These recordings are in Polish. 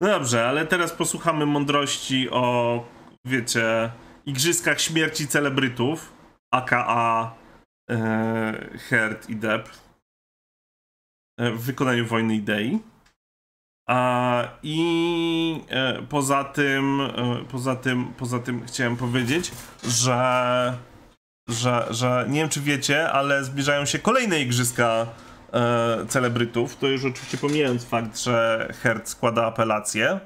No dobrze, ale teraz posłuchamy mądrości o, wiecie, igrzyskach śmierci celebrytów, aka Heard i Depp, w wykonaniu Wojny Idei. I poza tym chciałem powiedzieć, że nie wiem, czy wiecie, ale zbliżają się kolejne igrzyska celebrytów. To już oczywiście pomijając fakt, że Heard składa apelację,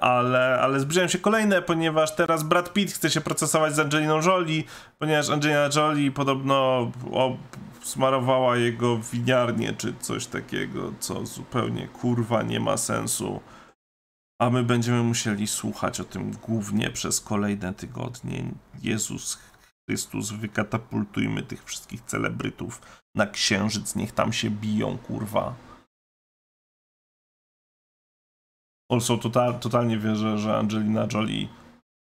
ale zbliżają się kolejne, ponieważ teraz Brad Pitt chce się procesować z Angeliną Jolie, ponieważ Angelina Jolie podobno smarowała jego winiarnię, czy coś takiego, co zupełnie kurwa nie ma sensu. A my będziemy musieli słuchać o tym głównie przez kolejne tygodnie. Jezus Chrystus, wykatapultujmy tych wszystkich celebrytów na księżyc, niech tam się biją, kurwa. Also, totalnie wierzę, że Angelina Jolie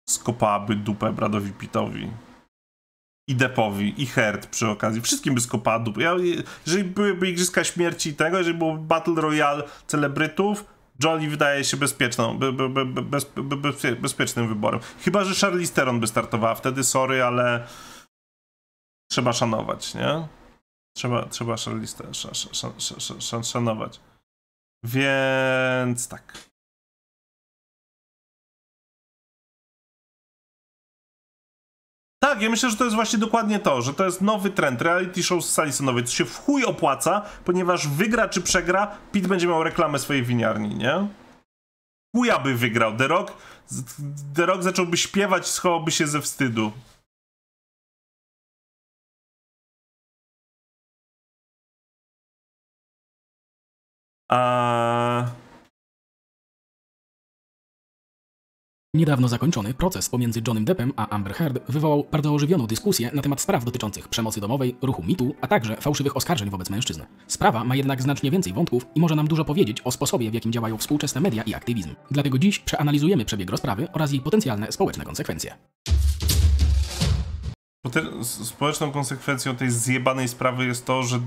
skopałaby dupę Bradowi Pittowi. I Deppowi, i Heard przy okazji. Wszystkim by skopała dupę. Jeżeli byłyby igrzyska śmierci i tego, jeżeli byłoby Battle Royale celebrytów, Jolie wydaje się bezpieczną, bezpiecznym wyborem. Chyba że Charlize Theron by startowała. Wtedy sorry, ale trzeba szanować, nie? Trzeba Charlize Theron szanować. Więc tak. Tak, ja myślę, że to jest właśnie dokładnie to, że to jest nowy trend, reality show z sali sądowej, co się w chuj opłaca, ponieważ wygra czy przegra, Pitt będzie miał reklamę swojej winiarni, nie? Chuja by wygrał, The Rock zacząłby śpiewać, schowałby się ze wstydu. Niedawno zakończony proces pomiędzy Johnnym Deppem a Amber Heard wywołał bardzo ożywioną dyskusję na temat spraw dotyczących przemocy domowej, ruchu MeToo, a także fałszywych oskarżeń wobec mężczyzn. Sprawa ma jednak znacznie więcej wątków i może nam dużo powiedzieć o sposobie, w jakim działają współczesne media i aktywizm. Dlatego dziś przeanalizujemy przebieg rozprawy oraz jej potencjalne społeczne konsekwencje. Społeczną konsekwencją tej zjebanej sprawy jest to, że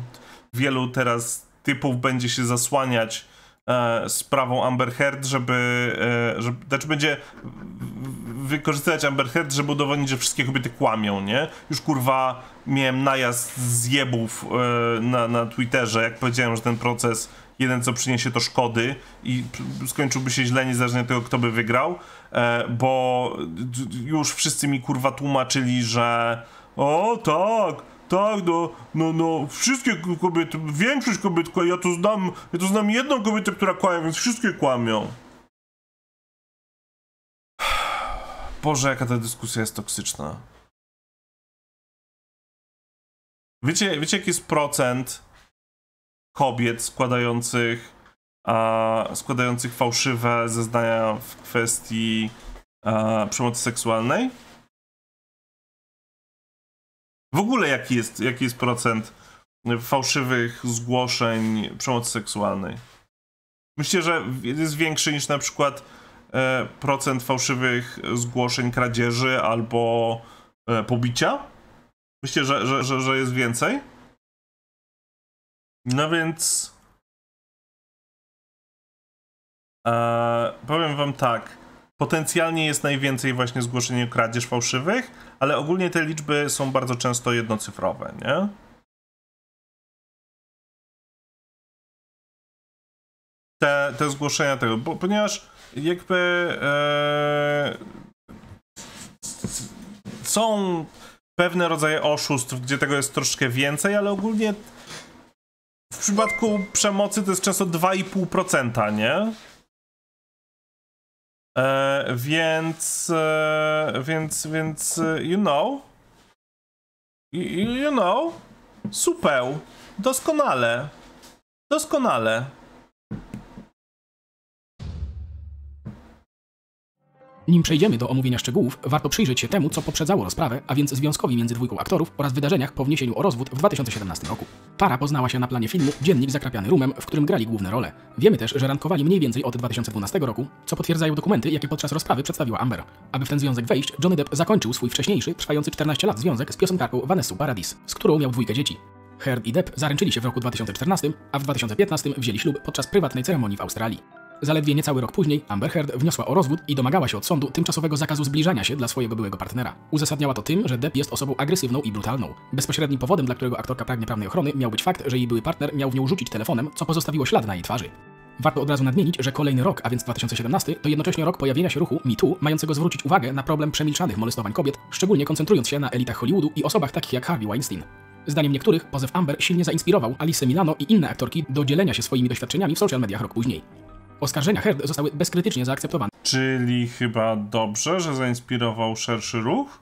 wielu teraz typów będzie się zasłaniać sprawą Amber Heard, znaczy będzie wykorzystywać Amber Heard, żeby udowodnić, że wszystkie kobiety kłamią, nie? Już kurwa miałem najazd zjebów na Twitterze, jak powiedziałem, że ten proces jeden co przyniesie to szkody i skończyłby się źle niezależnie od tego, kto by wygrał, bo już wszyscy mi kurwa tłumaczyli, że o tak, no, wszystkie kobiety, większość kobiet, ja tu znam jedną kobietę, która kłamie, więc wszystkie kłamią. Boże, jaka ta dyskusja jest toksyczna. Wiecie jaki jest procent kobiet składających fałszywe zeznania w kwestii przemocy seksualnej? W ogóle jaki jest procent fałszywych zgłoszeń przemocy seksualnej? Myślę, że jest większy niż na przykład procent fałszywych zgłoszeń kradzieży albo pobicia? Myślę, że jest więcej? No więc powiem wam tak. Potencjalnie jest najwięcej właśnie zgłoszeń o kradzież fałszywych, ale ogólnie te liczby są bardzo często jednocyfrowe, nie? Te zgłoszenia tego, ponieważ jakby są pewne rodzaje oszustw, gdzie tego jest troszkę więcej, ale ogólnie w przypadku przemocy to jest często 2,5%, nie? Więc you know, supeł, doskonale. Nim przejdziemy do omówienia szczegółów, warto przyjrzeć się temu, co poprzedzało rozprawę, a więc związkowi między dwójką aktorów oraz wydarzeniach po wniesieniu o rozwód w 2017 roku. Para poznała się na planie filmu Dziennik zakrapiany rumem, w którym grali główne role. Wiemy też, że randkowali mniej więcej od 2012 roku, co potwierdzają dokumenty, jakie podczas rozprawy przedstawiła Amber. Aby w ten związek wejść, Johnny Depp zakończył swój wcześniejszy, trwający 14 lat związek z piosenkarką Vanessą Paradis, z którą miał dwójkę dzieci. Heard i Depp zaręczyli się w roku 2014, a w 2015 wzięli ślub podczas prywatnej ceremonii w Australii. Zaledwie niecały rok później Amber Heard wniosła o rozwód i domagała się od sądu tymczasowego zakazu zbliżania się dla swojego byłego partnera. Uzasadniała to tym, że Depp jest osobą agresywną i brutalną. Bezpośrednim powodem, dla którego aktorka pragnie prawnej ochrony, miał być fakt, że jej były partner miał w nią rzucić telefonem, co pozostawiło ślad na jej twarzy. Warto od razu nadmienić, że kolejny rok, a więc 2017, to jednocześnie rok pojawienia się ruchu MeToo, mającego zwrócić uwagę na problem przemilczanych molestowań kobiet, szczególnie koncentrując się na elitach Hollywoodu i osobach takich jak Harvey Weinstein. Zdaniem niektórych pozew Amber silnie zainspirował Alice Milano i inne aktorki do dzielenia się swoimi doświadczeniami w social mediach rok później. Oskarżenia Heard zostały bezkrytycznie zaakceptowane. Czyli chyba dobrze, że zainspirował szerszy ruch?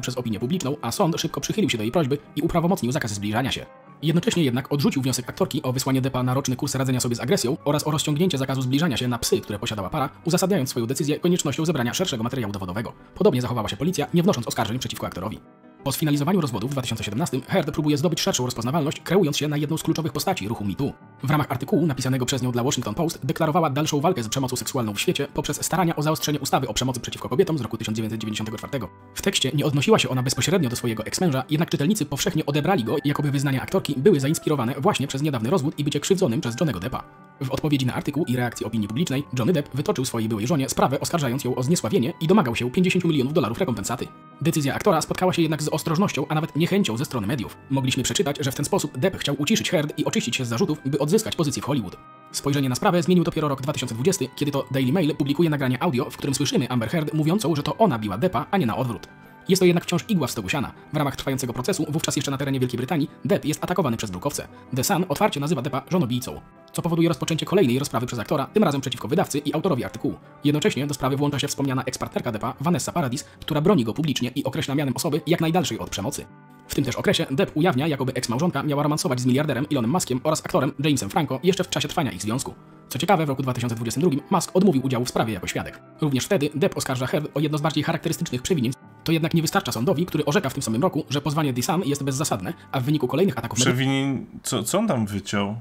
Przez opinię publiczną, a sąd szybko przychylił się do jej prośby i uprawomocnił zakaz zbliżania się. Jednocześnie jednak odrzucił wniosek aktorki o wysłanie Deppa na roczny kurs radzenia sobie z agresją oraz o rozciągnięcie zakazu zbliżania się na psy, które posiadała para, uzasadniając swoją decyzję koniecznością zebrania szerszego materiału dowodowego. Podobnie zachowała się policja, nie wnosząc oskarżeń przeciwko aktorowi. Po sfinalizowaniu rozwodu w 2017 Heard próbuje zdobyć szerszą rozpoznawalność, kreując się na jedną z kluczowych postaci ruchu MeToo. W ramach artykułu napisanego przez nią dla Washington Post deklarowała dalszą walkę z przemocą seksualną w świecie poprzez starania o zaostrzenie ustawy o przemocy przeciwko kobietom z roku 1994. W tekście nie odnosiła się ona bezpośrednio do swojego eksmęża, jednak czytelnicy powszechnie odebrali go, jakoby wyznania aktorki były zainspirowane właśnie przez niedawny rozwód i bycie krzywdzonym przez Johnny'ego Deppa. W odpowiedzi na artykuł i reakcji opinii publicznej Johnny Depp wytoczył swojej byłej żonie sprawę, oskarżając ją o zniesławienie i domagał się $50 milionów rekompensaty. Decyzja aktora spotkała się jednak z ostrożnością, a nawet niechęcią ze strony mediów. Mogliśmy przeczytać, że w ten sposób Depp chciał uciszyć Heard i oczyścić się z zarzutów, by odzyskać pozycję w Hollywood. Spojrzenie na sprawę zmienił dopiero rok 2020, kiedy to Daily Mail publikuje nagranie audio, w którym słyszymy Amber Heard mówiącą, że to ona biła Deppa, a nie na odwrót. Jest to jednak wciąż igła w stogu siana. W ramach trwającego procesu, wówczas jeszcze na terenie Wielkiej Brytanii, Depp jest atakowany przez brukowce. The Sun otwarcie nazywa Deppa żonobijcą, co powoduje rozpoczęcie kolejnej rozprawy przez aktora, tym razem przeciwko wydawcy i autorowi artykułu. Jednocześnie do sprawy włącza się wspomniana ekspartnerka Deppa, Vanessa Paradis, która broni go publicznie i określa mianem osoby jak najdalszej od przemocy. W tym też okresie Depp ujawnia, jakoby eks-małżonka miała romansować z miliarderem Elonem Muskiem oraz aktorem Jamesem Franco jeszcze w czasie trwania ich związku. Co ciekawe, w roku 2022 Musk odmówił udziału w sprawie jako świadek. Również wtedy Depp oskarża Heard o jedno z bardziej charakterystycznych przewinień. To jednak nie wystarcza sądowi, który orzeka w tym samym roku, że pozwanie The Sun jest bezzasadne, a w wyniku kolejnych ataków... Przewinień... Co on tam wyciął?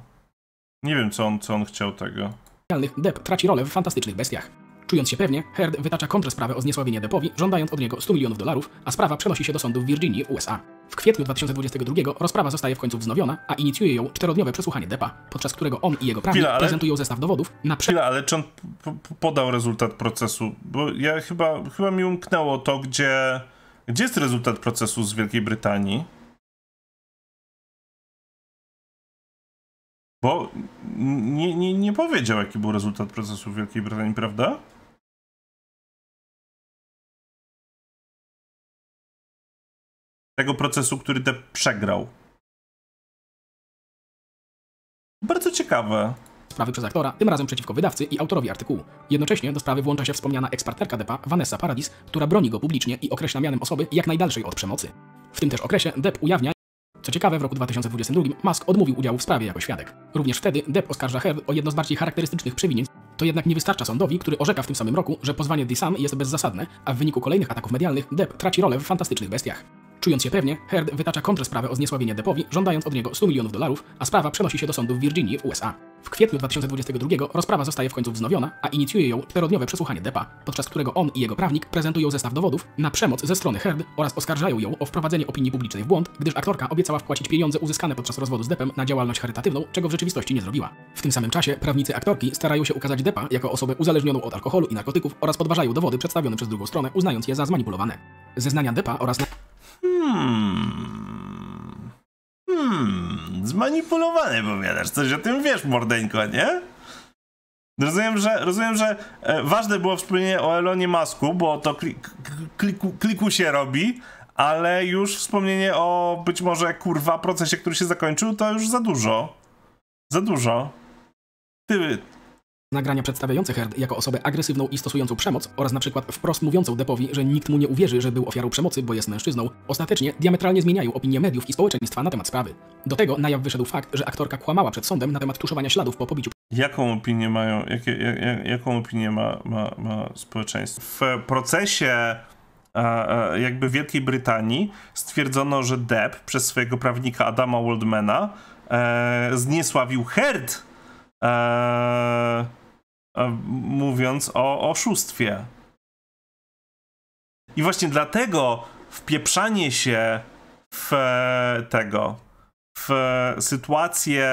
Nie wiem, co on chciał tego. Depp traci rolę w Fantastycznych Bestiach. Czując się pewnie, Heard wytacza kontrsprawę o zniesławienie Deppowi, żądając od niego $100 milionów, a sprawa przenosi się do sądu w Virginii, USA. W kwietniu 2022 rozprawa zostaje w końcu wznowiona, a inicjuje ją 4-dniowe przesłuchanie Deppa, podczas którego on i jego prawnik prezentują zestaw dowodów na... ale czy on podał rezultat procesu? Bo ja chyba mi umknęło to, gdzie jest rezultat procesu z Wielkiej Brytanii. Bo nie powiedział, jaki był rezultat procesu w Wielkiej Brytanii, prawda? Tego procesu, który Depp przegrał. Bardzo ciekawe. Sprawy przez aktora, tym razem przeciwko wydawcy i autorowi artykułu. Jednocześnie do sprawy włącza się wspomniana ekspartnerka Deppa, Vanessa Paradis, która broni go publicznie i określa mianem osoby jak najdalszej od przemocy. W tym też okresie Depp ujawnia... Co ciekawe, w roku 2022 Musk odmówił udziału w sprawie jako świadek. Również wtedy Depp oskarża Heard o jedno z bardziej charakterystycznych przewinień. To jednak nie wystarcza sądowi, który orzeka w tym samym roku, że pozwanie The Sun jest bezzasadne, a w wyniku kolejnych ataków medialnych Depp traci rolę w Fantastycznych Bestiach. Czując się pewnie, Heard wytacza kontrsprawę o zniesławienie Deppowi, żądając od niego $100 milionów, a sprawa przenosi się do sądu w Virginii w USA. W kwietniu 2022 rozprawa zostaje w końcu wznowiona, a inicjuje ją 4-dniowe przesłuchanie Deppa, podczas którego on i jego prawnik prezentują zestaw dowodów na przemoc ze strony Heard oraz oskarżają ją o wprowadzenie opinii publicznej w błąd, gdyż aktorka obiecała wpłacić pieniądze uzyskane podczas rozwodu z Deppem na działalność charytatywną, czego w rzeczywistości nie zrobiła. W tym samym czasie prawnicy aktorki starają się ukazać Deppa jako osobę uzależnioną od alkoholu i narkotyków oraz podważają dowody przedstawione przez drugą stronę, uznając je za zmanipulowane. Zeznania Deppa oraz... Zmanipulowany, powiadasz. Coś o tym wiesz, mordeńko, nie? Rozumiem, że ważne było wspomnienie o Elonie Musku, bo to kliku się robi, ale już wspomnienie o być może, kurwa, procesie, który się zakończył, to już za dużo. Za dużo. Ty... Nagrania przedstawiające Heard jako osobę agresywną i stosującą przemoc oraz na przykład wprost mówiącą Deppowi, że nikt mu nie uwierzy, że był ofiarą przemocy, bo jest mężczyzną, ostatecznie diametralnie zmieniają opinię mediów i społeczeństwa na temat sprawy. Do tego na jaw wyszedł fakt, że aktorka kłamała przed sądem na temat tuszowania śladów po pobiciu. Jaką opinię mają, jaką opinię ma społeczeństwo? W procesie jakby Wielkiej Brytanii stwierdzono, że Depp przez swojego prawnika Adama Waldmana zniesławił Heard, mówiąc o oszustwie. I właśnie dlatego wpieprzanie się w sytuację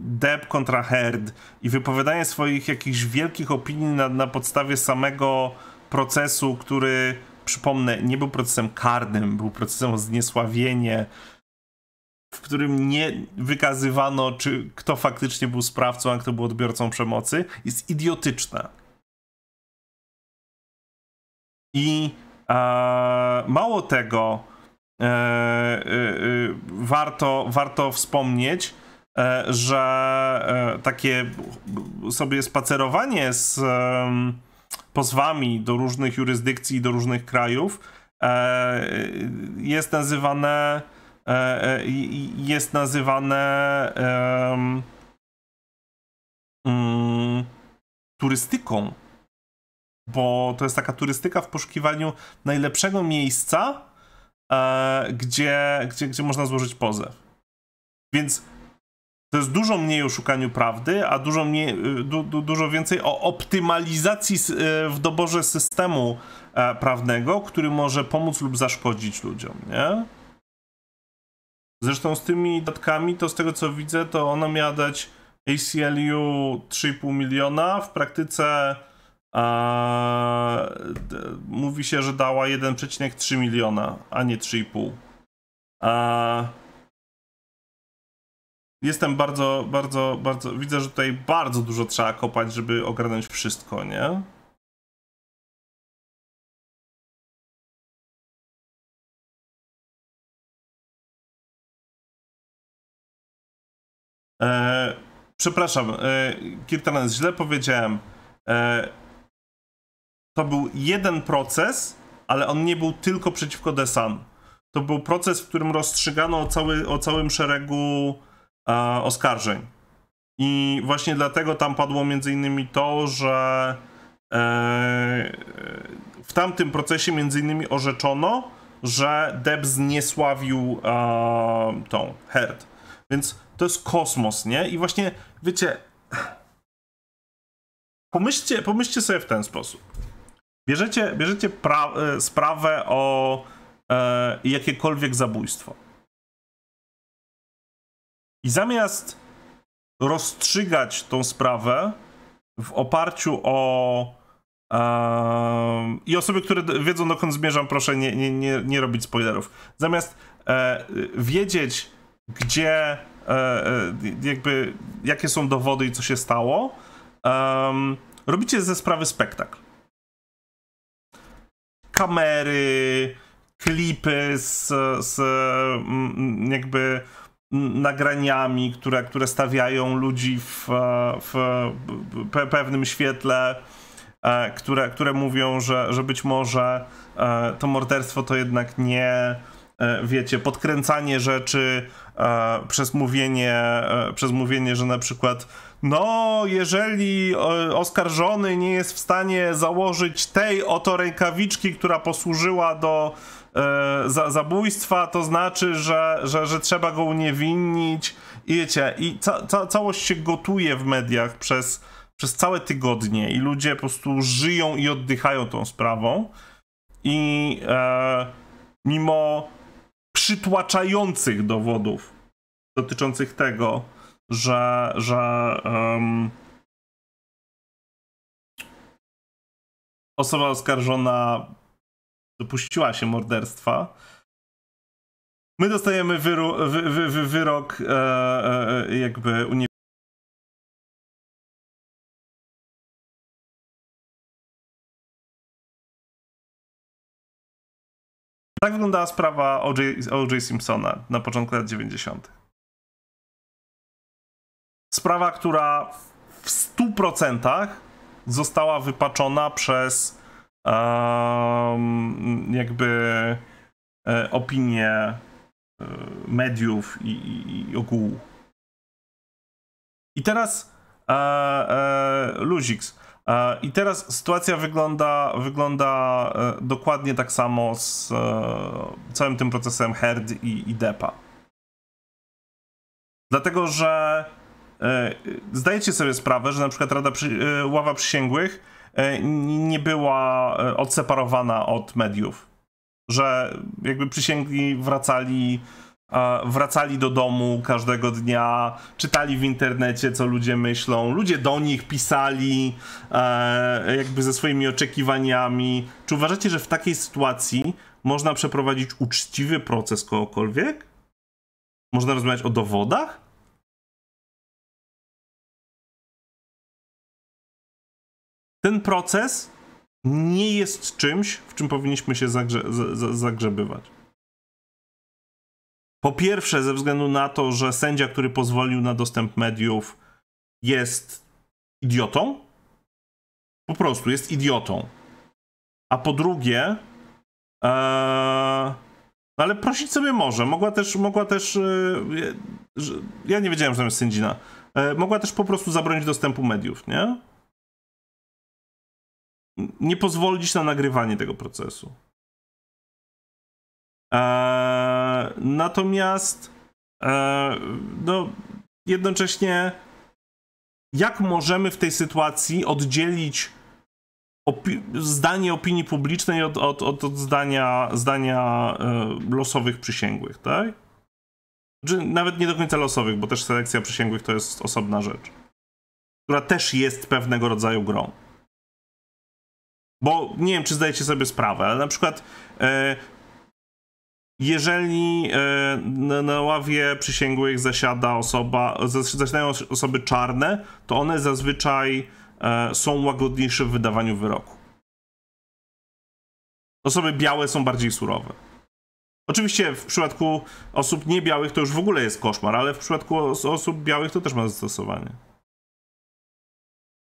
Depp kontra Heard i wypowiadanie swoich jakichś wielkich opinii na podstawie samego procesu, który, przypomnę, nie był procesem karnym, był procesem o zniesławienie, w którym nie wykazywano, czy kto faktycznie był sprawcą, a kto był odbiorcą przemocy, jest idiotyczne. I mało tego, warto wspomnieć, że takie sobie spacerowanie z pozwami do różnych jurysdykcji, do różnych krajów jest nazywane turystyką, bo to jest taka turystyka w poszukiwaniu najlepszego miejsca, gdzie można złożyć pozew. Więc to jest dużo mniej o szukaniu prawdy, a dużo więcej o optymalizacji w doborze systemu prawnego, który może pomóc lub zaszkodzić ludziom, nie? Zresztą z tymi datkami, to z tego co widzę, to ona miała dać ACLU 3,5 miliona. W praktyce mówi się, że dała 1,3 miliona, a nie 3,5. Jestem bardzo, widzę, że tutaj bardzo dużo trzeba kopać, żeby ogarnąć wszystko, nie? Przepraszam, Kirtan, źle powiedziałem. To był jeden proces, ale on nie był tylko przeciwko The Sun. To był proces, w którym rozstrzygano o całym szeregu oskarżeń. I właśnie dlatego tam padło między innymi to, że w tamtym procesie między innymi orzeczono, że Depp zniesławił tą Heard. Więc to jest kosmos, nie? I właśnie, wiecie, pomyślcie sobie w ten sposób. Bierzecie sprawę o jakiekolwiek zabójstwo. I zamiast rozstrzygać tą sprawę w oparciu o... I osoby, które wiedzą, dokąd zmierzam, proszę nie robić spoilerów. Zamiast wiedzieć, gdzie... jakby jakie są dowody i co się stało, robicie ze sprawy spektakl. Kamery, klipy z jakby nagraniami, które stawiają ludzi w pewnym świetle, które mówią, że być może to morderstwo to jednak nie... Wiecie, podkręcanie rzeczy przez mówienie, że na przykład no, jeżeli oskarżony nie jest w stanie założyć tej oto rękawiczki, która posłużyła do zabójstwa, to znaczy, że trzeba go uniewinnić. I wiecie, i całość się gotuje w mediach przez całe tygodnie i ludzie po prostu żyją i oddychają tą sprawą. I mimo przytłaczających dowodów dotyczących tego, że osoba oskarżona dopuściła się morderstwa, my dostajemy wyrok jakby Tak wyglądała sprawa O.J. Simpsona na początku lat 90. Sprawa, która w 100% została wypaczona przez opinię mediów i ogółu. I teraz luziks. I teraz sytuacja wygląda dokładnie tak samo z całym tym procesem Heard i Deppa. Dlatego, że zdajecie sobie sprawę, że na przykład ława przysięgłych nie była odseparowana od mediów. Że jakby przysięgli wracali wracali do domu każdego dnia, czytali w internecie, co ludzie myślą, ludzie do nich pisali jakby ze swoimi oczekiwaniami. Czy uważacie, że w takiej sytuacji można przeprowadzić uczciwy proces kogokolwiek? Można rozmawiać o dowodach? Ten proces nie jest czymś, w czym powinniśmy się zagrzebywać. Po pierwsze, ze względu na to, że sędzia, który pozwolił na dostęp mediów, jest idiotą. Po prostu jest idiotą. A po drugie, ale prosić sobie może. Mogła też ja nie wiedziałem, że tam jest sędzina. Mogła też po prostu zabronić dostępu mediów, nie? Nie pozwolić na nagrywanie tego procesu. Natomiast no, jednocześnie jak możemy w tej sytuacji oddzielić zdanie opinii publicznej od zdania losowych przysięgłych, tak? Znaczy, nawet nie do końca losowych, bo też selekcja przysięgłych to jest osobna rzecz, która też jest pewnego rodzaju grą. Bo nie wiem, czy zdajecie sobie sprawę, ale na przykład jeżeli na ławie przysięgłych zasiadają osoby czarne, to one zazwyczaj są łagodniejsze w wydawaniu wyroku. Osoby białe są bardziej surowe. Oczywiście w przypadku osób niebiałych to już w ogóle jest koszmar, ale w przypadku osób białych to też ma zastosowanie.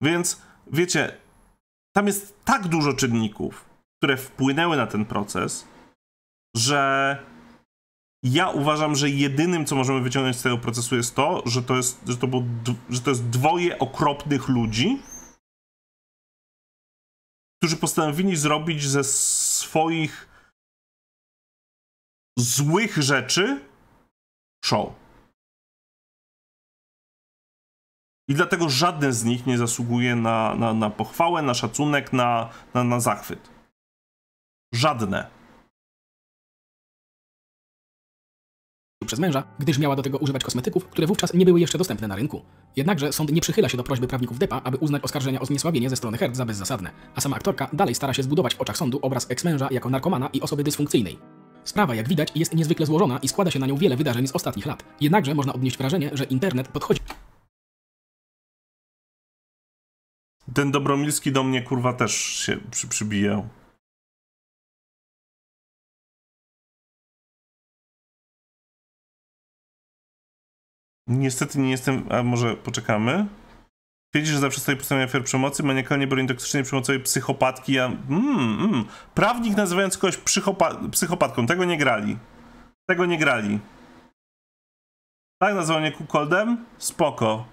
Więc wiecie, tam jest tak dużo czynników, które wpłynęły na ten proces, że ja uważam, że jedynym, co możemy wyciągnąć z tego procesu jest to, że to jest dwoje okropnych ludzi, którzy postanowili zrobić ze swoich złych rzeczy show. I dlatego żaden z nich nie zasługuje na pochwałę, na szacunek, na zachwyt. Żadne. Przez męża, gdyż miała do tego używać kosmetyków, które wówczas nie były jeszcze dostępne na rynku. Jednakże sąd nie przychyla się do prośby prawników Deppa, aby uznać oskarżenia o zniesławienie ze strony Heard za bezzasadne, a sama aktorka dalej stara się zbudować w oczach sądu obraz eks-męża jako narkomana i osoby dysfunkcyjnej. Sprawa, jak widać, jest niezwykle złożona i składa się na nią wiele wydarzeń z ostatnich lat. Jednakże można odnieść wrażenie, że internet podchodzi... Ten Dobromilski do mnie, kurwa, też się przybijał. Niestety nie jestem, a może poczekamy. Wiedzisz, że zawsze stoi po stronie ofiar przemocy, maniakalnie broni toksycznej przemocowej psychopatki, a... Prawnik nazywając kogoś psychopatką, tego nie grali. Tego nie grali. Tak, nazwał mnie kukoldem? Spoko.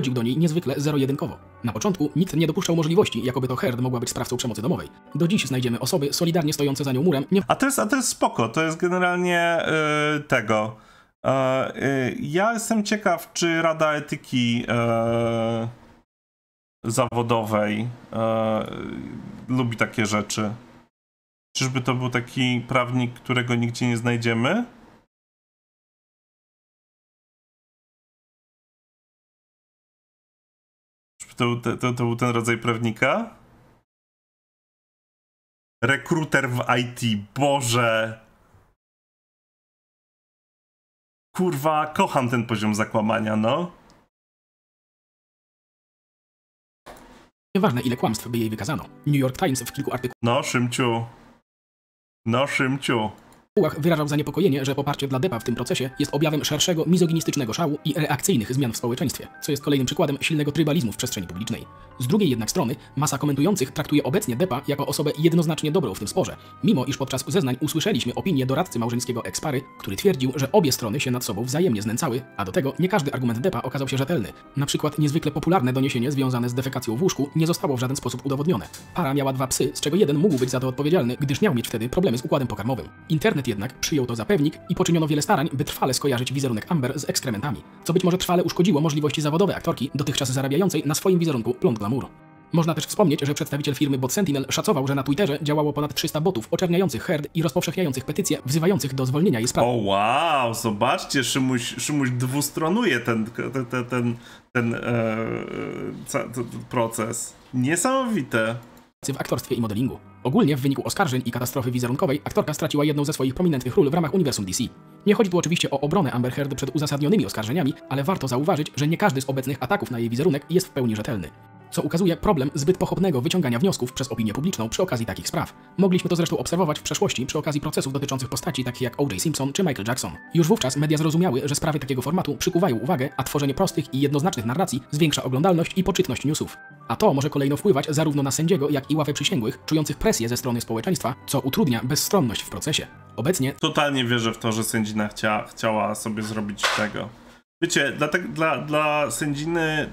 Chodził do niej niezwykle zero-jedynkowo. Na początku nikt nie dopuszczał możliwości, jakoby to Heard mogła być sprawcą przemocy domowej. Do dziś znajdziemy osoby solidarnie stojące za nią murem, nie... A to jest spoko, to jest generalnie tego... Ja jestem ciekaw, czy Rada Etyki Zawodowej lubi takie rzeczy. Czyżby to był taki prawnik, którego nigdzie nie znajdziemy? Czyżby to był ten rodzaj prawnika? Rekruter w IT, Boże! Kurwa, kocham ten poziom zakłamania, no. Nieważne, ile kłamstw by jej wykazano. New York Times w kilku artykułach... No, Szymciu. ...wyrażał zaniepokojenie, że poparcie dla Deppa w tym procesie jest objawem szerszego, mizoginistycznego szału i reakcyjnych zmian w społeczeństwie, co jest kolejnym przykładem silnego trybalizmu w przestrzeni publicznej. Z drugiej jednak strony masa komentujących traktuje obecnie Deppa jako osobę jednoznacznie dobrą w tym sporze, mimo iż podczas zeznań usłyszeliśmy opinię doradcy małżeńskiego ekspary, który twierdził, że obie strony się nad sobą wzajemnie znęcały, a do tego nie każdy argument Deppa okazał się rzetelny. Na przykład niezwykle popularne doniesienie związane z defekacją w łóżku nie zostało w żaden sposób udowodnione. Para miała 2 psy, z czego jeden mógł być za to odpowiedzialny, gdyż miał mieć wtedy problemy z układem pokarmowym. Internet jednak przyjął to za pewnik i poczyniono wiele starań, by trwale skojarzyć wizerunek Amber z ekskrementami, co być może trwale uszkodziło możliwości zawodowe aktorki, dotychczas zarabiającej na swoim wizerunku plum glamour. Można też wspomnieć, że przedstawiciel firmy Bot Sentinel szacował, że na Twitterze działało ponad 300 botów oczerniających Heard i rozpowszechniających petycje wzywających do zwolnienia jej z pracy. O wow, zobaczcie, Szymuś dwustronuje ten proces. Niesamowite. W aktorstwie i modelingu. Ogólnie w wyniku oskarżeń i katastrofy wizerunkowej aktorka straciła jedną ze swoich prominentnych ról w ramach uniwersum DC. Nie chodzi tu oczywiście o obronę Amber Heard przed uzasadnionymi oskarżeniami, ale warto zauważyć, że nie każdy z obecnych ataków na jej wizerunek jest w pełni rzetelny. Co ukazuje problem zbyt pochopnego wyciągania wniosków przez opinię publiczną przy okazji takich spraw. Mogliśmy to zresztą obserwować w przeszłości przy okazji procesów dotyczących postaci takich jak O.J. Simpson czy Michael Jackson. Już wówczas media zrozumiały, że sprawy takiego formatu przykuwają uwagę, a tworzenie prostych i jednoznacznych narracji zwiększa oglądalność i poczytność newsów. A to może kolejno wpływać zarówno na sędziego, jak i ławę przysięgłych, czujących presję ze strony społeczeństwa, co utrudnia bezstronność w procesie. Obecnie... Totalnie wierzę w to, że sędzina chciała sobie zrobić tego. Wiecie, dla sędziny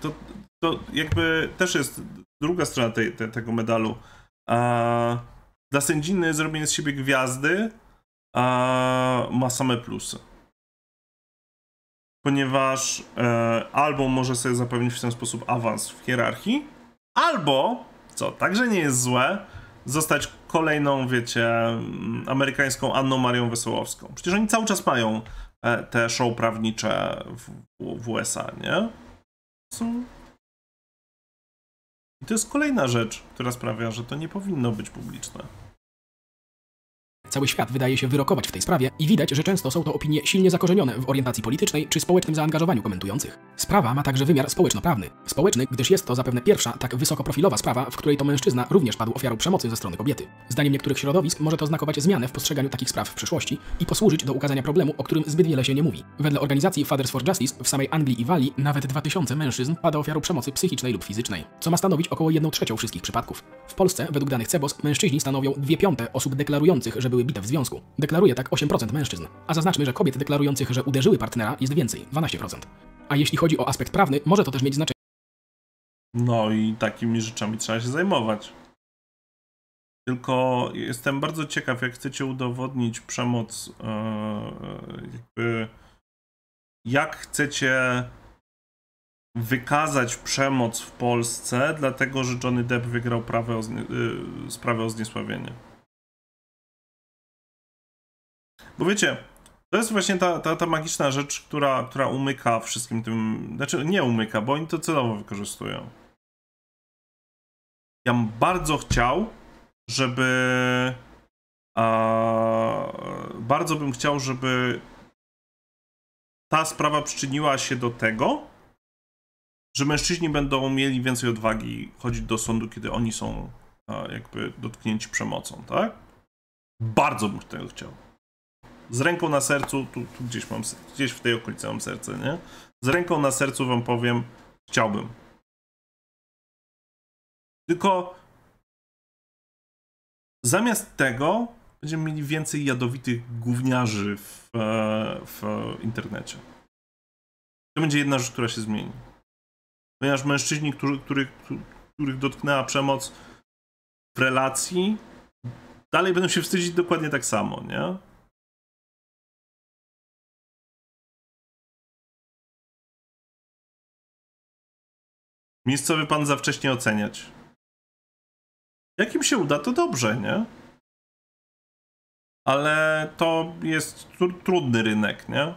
to jakby też jest druga strona tego medalu. Dla sędziny zrobienie z siebie gwiazdy ma same plusy. Ponieważ albo może sobie zapewnić w ten sposób awans w hierarchii, albo, co także nie jest złe, zostać kolejną, wiecie, amerykańską Anną Marią Wesołowską. Przecież oni cały czas mają te show prawnicze w USA, nie? I to jest kolejna rzecz, która sprawia, że to nie powinno być publiczne. Cały świat wydaje się wyrokować w tej sprawie i widać, że często są to opinie silnie zakorzenione w orientacji politycznej czy społecznym zaangażowaniu komentujących. Sprawa ma także wymiar społeczno-prawny. Społeczny, gdyż jest to zapewne pierwsza tak wysokoprofilowa sprawa, w której to mężczyzna również padł ofiarą przemocy ze strony kobiety. Zdaniem niektórych środowisk może to znakować zmianę w postrzeganiu takich spraw w przyszłości i posłużyć do ukazania problemu, o którym zbyt wiele się nie mówi. Wedle organizacji Fathers for Justice w samej Anglii i Walii nawet 2000 mężczyzn pada ofiarą przemocy psychicznej lub fizycznej, co ma stanowić około 1/3 wszystkich przypadków. W Polsce, według danych CBOS, mężczyźni stanowią 2/5 osób deklarujących, że były bite w związku. Deklaruje tak 8% mężczyzn, a zaznaczmy, że kobiet deklarujących, że uderzyły partnera jest więcej, 12%. A jeśli chodzi o aspekt prawny, może to też mieć znaczenie. No i takimi rzeczami trzeba się zajmować. Tylko jestem bardzo ciekaw, jak chcecie udowodnić przemoc, jak chcecie wykazać przemoc w Polsce, dlatego że Johnny Depp wygrał sprawę o zniesławienie. Bo wiecie, to jest właśnie ta magiczna rzecz, która umyka wszystkim tym... Znaczy, nie umyka, bo oni to celowo wykorzystują. Ja bym bardzo chciał, żeby... bardzo bym chciał, żeby ta sprawa przyczyniła się do tego, że mężczyźni będą mieli więcej odwagi chodzić do sądu, kiedy oni są jakby dotknięci przemocą, tak? Bardzo bym tego chciał. Z ręką na sercu, tu gdzieś mam, gdzieś w tej okolicy mam serce, nie? Z ręką na sercu wam powiem, chciałbym. Tylko zamiast tego będziemy mieli więcej jadowitych gówniarzy w internecie. To będzie jedna rzecz, która się zmieni. Ponieważ mężczyźni, których dotknęła przemoc w relacji, dalej będą się wstydzić dokładnie tak samo, nie? Miejscowy pan za wcześnie oceniać. Jak im się uda, to dobrze, nie? Ale to jest trudny rynek, nie?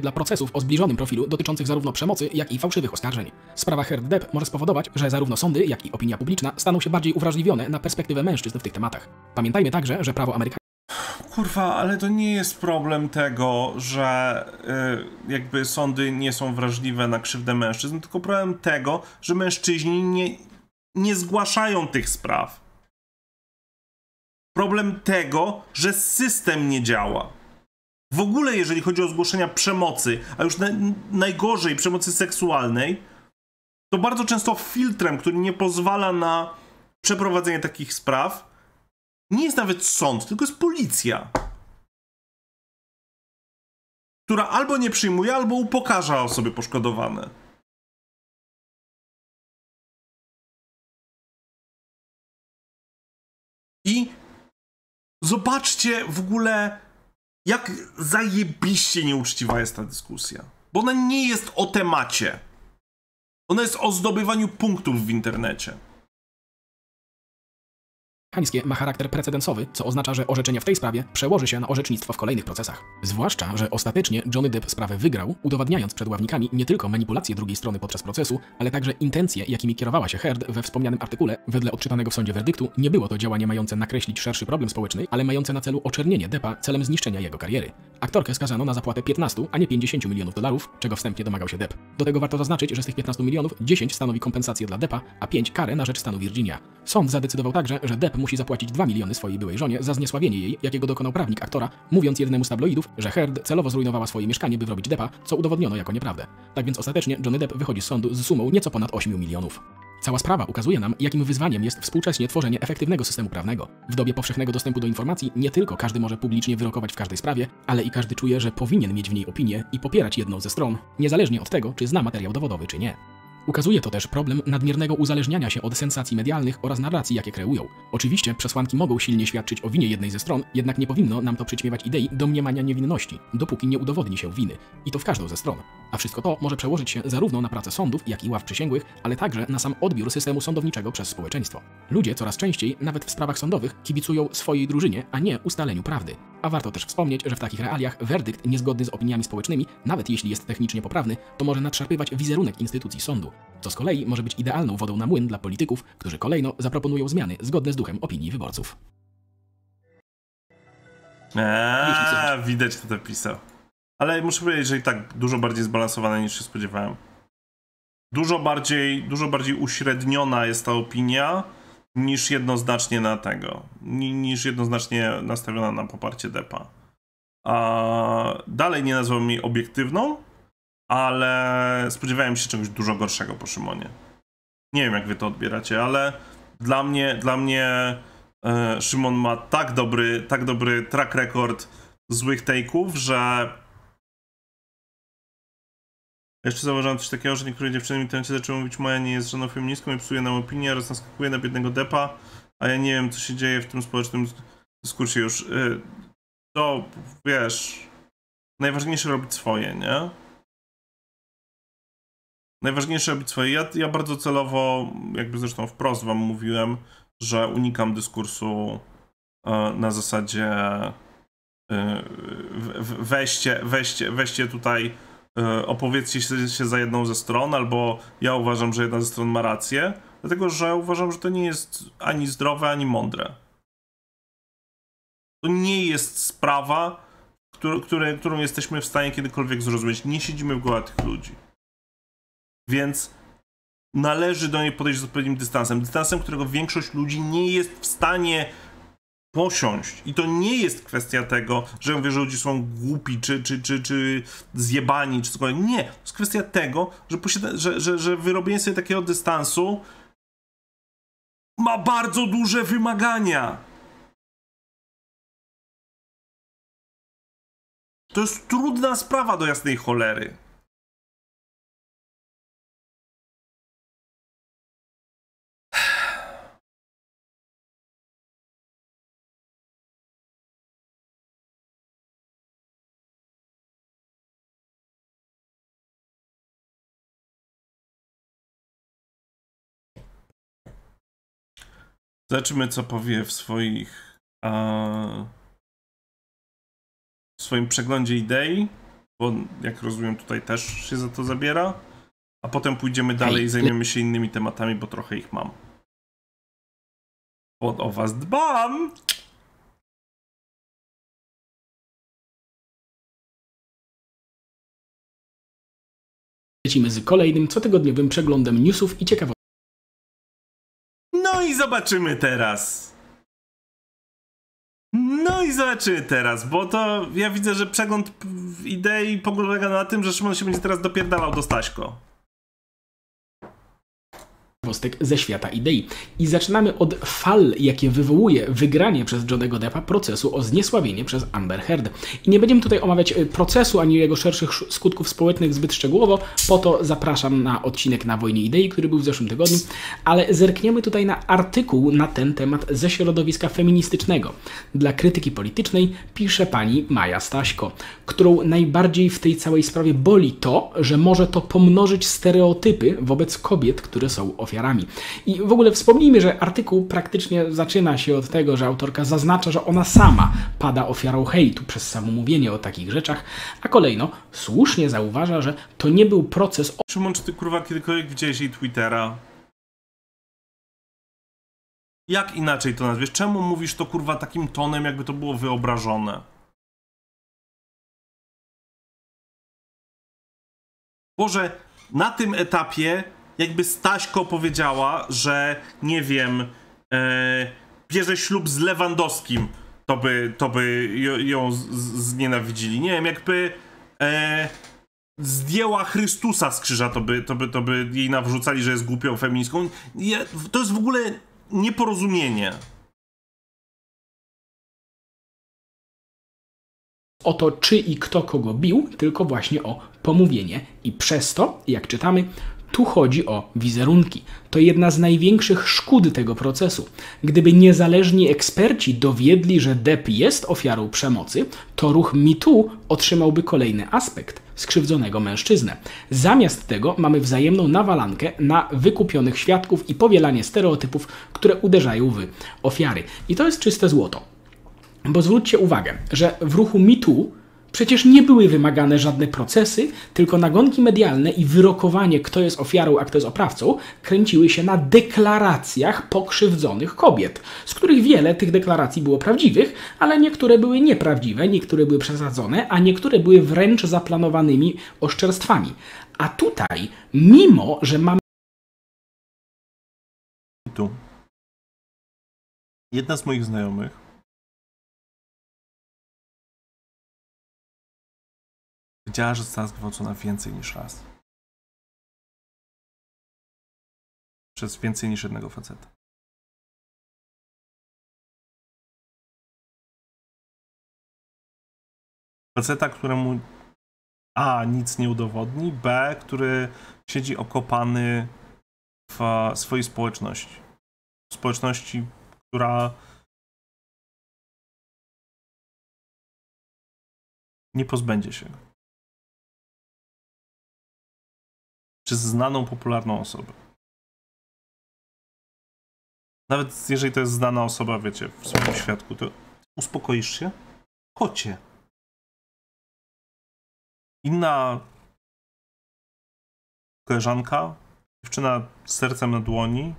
Dla procesów o zbliżonym profilu dotyczących zarówno przemocy, jak i fałszywych oskarżeń. Sprawa Heard Depp może spowodować, że zarówno sądy, jak i opinia publiczna staną się bardziej uwrażliwione na perspektywę mężczyzn w tych tematach. Pamiętajmy także, że prawo amerykańskie... Kurwa, ale to nie jest problem tego, że jakby sądy nie są wrażliwe na krzywdę mężczyzn, tylko problem tego, że mężczyźni nie zgłaszają tych spraw. Problem tego, że system nie działa. W ogóle jeżeli chodzi o zgłoszenia przemocy, a już najgorzej przemocy seksualnej, to bardzo często filtrem, który nie pozwala na przeprowadzenie takich spraw, nie jest nawet sąd, tylko jest policja, która albo nie przyjmuje, albo upokarza osoby poszkodowane. I zobaczcie w ogóle, jak zajebiście nieuczciwa jest ta dyskusja. Bo ona nie jest o temacie. Ona jest o zdobywaniu punktów w internecie. Hańskie ma charakter precedensowy, co oznacza, że orzeczenie w tej sprawie przełoży się na orzecznictwo w kolejnych procesach. Zwłaszcza, że ostatecznie Johnny Depp sprawę wygrał, udowadniając przed ławnikami nie tylko manipulacje drugiej strony podczas procesu, ale także intencje, jakimi kierowała się Heard we wspomnianym artykule. Wedle odczytanego w sądzie werdyktu nie było to działanie mające nakreślić szerszy problem społeczny, ale mające na celu oczernienie Deppa celem zniszczenia jego kariery. Aktorkę skazano na zapłatę 15, a nie 50 milionów dolarów, czego wstępnie domagał się Depp. Do tego warto zaznaczyć, że z tych 15 milionów 10 stanowi kompensację dla Deppa, a 5 karę na rzecz stanu Virginia. Sąd zadecydował także, że Depp musi zapłacić 2 miliony swojej byłej żonie za zniesławienie jej, jakiego dokonał prawnik aktora, mówiąc jednemu z tabloidów, że Heard celowo zrujnowała swoje mieszkanie, by wrobić Deppa, co udowodniono jako nieprawdę. Tak więc ostatecznie Johnny Depp wychodzi z sądu z sumą nieco ponad 8 milionów. Cała sprawa ukazuje nam, jakim wyzwaniem jest współcześnie tworzenie efektywnego systemu prawnego. W dobie powszechnego dostępu do informacji nie tylko każdy może publicznie wyrokować w każdej sprawie, ale i każdy czuje, że powinien mieć w niej opinię i popierać jedną ze stron, niezależnie od tego, czy zna materiał dowodowy, czy nie. Ukazuje to też problem nadmiernego uzależniania się od sensacji medialnych oraz narracji, jakie kreują. Oczywiście przesłanki mogą silnie świadczyć o winie jednej ze stron, jednak nie powinno nam to przyćmiewać idei domniemania niewinności, dopóki nie udowodni się winy. I to w każdą ze stron. A wszystko to może przełożyć się zarówno na pracę sądów, jak i ław przysięgłych, ale także na sam odbiór systemu sądowniczego przez społeczeństwo. Ludzie coraz częściej, nawet w sprawach sądowych, kibicują swojej drużynie, a nie ustaleniu prawdy. A warto też wspomnieć, że w takich realiach werdykt niezgodny z opiniami społecznymi, nawet jeśli jest technicznie poprawny, to może nadszarpywać wizerunek instytucji sądu, co z kolei może być idealną wodą na młyn dla polityków, którzy kolejno zaproponują zmiany zgodne z duchem opinii wyborców. Widać, kto to pisał. Ale muszę powiedzieć, że i tak dużo bardziej zbalansowane niż się spodziewałem. Dużo bardziej uśredniona jest ta opinia, niż jednoznacznie na tego, niż jednoznacznie nastawiona na poparcie Deppa. Dalej nie nazwałem jej obiektywną, ale spodziewałem się czegoś dużo gorszego po Szymonie. Nie wiem, jak wy to odbieracie, ale dla mnie Szymon ma tak dobry track record złych take'ów, że... Jeszcze zauważyłem coś takiego, że niektóre dziewczyny w internecie zaczęły mówić: moja nie jest żadną feministką i psuje nam opinię oraz naskakuje na biednego Deppa, a ja nie wiem, co się dzieje w tym społecznym dyskursie już. To, wiesz, najważniejsze robić swoje, nie? Najważniejsze robić swoje. Ja bardzo celowo, jakby zresztą wprost wam mówiłem, że unikam dyskursu na zasadzie weźcie tutaj, opowiedzcie się za jedną ze stron, albo ja uważam, że jedna ze stron ma rację, dlatego że uważam, że to nie jest ani zdrowe, ani mądre. To nie jest sprawa, którą jesteśmy w stanie kiedykolwiek zrozumieć. Nie siedzimy w głowach tych ludzi. Więc należy do niej podejść z odpowiednim dystansem. Dystansem, którego większość ludzi nie jest w stanie posiąść. I to nie jest kwestia tego, że mówię, że ludzie są głupi, czy zjebani, czy cokolwiek. Nie. To jest kwestia tego, że wyrobienie sobie takiego dystansu ma bardzo duże wymagania. To jest trudna sprawa do jasnej cholery. Zobaczymy, co powie w swoim przeglądzie idei, bo jak rozumiem, tutaj też się za to zabiera, a potem pójdziemy dalej i zajmiemy się innymi tematami, bo trochę ich mam. Bo o was dbam! Lecimy z kolejnym cotygodniowym przeglądem newsów i ciekawostek. No i zobaczymy teraz, bo to ja widzę, że przegląd idei polega na tym, że Szymon się będzie teraz dopierdalał do Staśko. ciekawostek ze świata idei. I zaczynamy od fal, jakie wywołuje wygranie przez Johnny'ego Deppa procesu o zniesławienie przez Amber Heard. I nie będziemy tutaj omawiać procesu ani jego szerszych skutków społecznych zbyt szczegółowo, po to zapraszam na odcinek na Wojnie Idei, który był w zeszłym tygodniu, ale zerkniemy tutaj na artykuł na ten temat ze środowiska feministycznego. Dla krytyki politycznej pisze pani Maja Staśko, którą najbardziej w tej całej sprawie boli to, że może to pomnożyć stereotypy wobec kobiet, które są ofiarami. I w ogóle wspomnijmy, że artykuł praktycznie zaczyna się od tego, że autorka zaznacza, że ona sama pada ofiarą hejtu przez samomówienie o takich rzeczach, a kolejno słusznie zauważa, że to nie był proces... Szymon, czy ty kurwa kiedykolwiek widziałeś jej Twittera? Jak inaczej to nazwiesz? Czemu mówisz to kurwa takim tonem, jakby to było wyobrażone? Boże, na tym etapie jakby Staśko powiedziała, że nie wiem, bierze ślub z Lewandowskim, to by ją znienawidzili. Nie wiem, jakby zdjęła Chrystusa z krzyża, to by jej nawrzucali, że jest głupią feministką. To jest w ogóle nieporozumienie. O to, czy i kto kogo bił, tylko właśnie o pomówienie. I przez to, jak czytamy, tu chodzi o wizerunki. To jedna z największych szkód tego procesu. Gdyby niezależni eksperci dowiedli, że Depp jest ofiarą przemocy, to ruch MeToo otrzymałby kolejny aspekt skrzywdzonego mężczyznę. Zamiast tego mamy wzajemną nawalankę na wykupionych świadków i powielanie stereotypów, które uderzają w ofiary. I to jest czyste złoto. Bo zwróćcie uwagę, że w ruchu MeToo przecież nie były wymagane żadne procesy, tylko nagonki medialne i wyrokowanie, kto jest ofiarą, a kto jest oprawcą, kręciły się na deklaracjach pokrzywdzonych kobiet, z których wiele tych deklaracji było prawdziwych, ale niektóre były nieprawdziwe, niektóre były przesadzone, a niektóre były wręcz zaplanowanymi oszczerstwami. A tutaj, mimo że mamy... Tu. Jedna z moich znajomych wiedziała, że została zgwałcona więcej niż raz. Przez więcej niż jednego faceta. Faceta, któremu a. nic nie udowodni, b. który siedzi okopany w swojej społeczności. Społeczności, która nie pozbędzie się go. Czy znaną, popularną osobę. Nawet jeżeli to jest znana osoba, wiecie, w swoim świadku, to uspokoisz się? Kocie. Inna koleżanka, dziewczyna z sercem na dłoni,